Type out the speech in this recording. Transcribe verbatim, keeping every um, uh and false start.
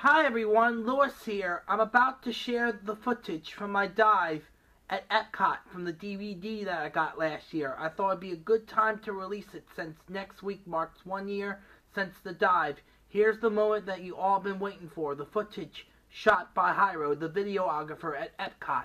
Hi everyone, Lewis here. I'm about to share the footage from my dive at Epcot from the D V D that I got last year. I thought it'd be a good time to release it since next week marks one year since the dive. Here's the moment that you all been waiting for, the footage shot by Jairo, the videographer at Epcot.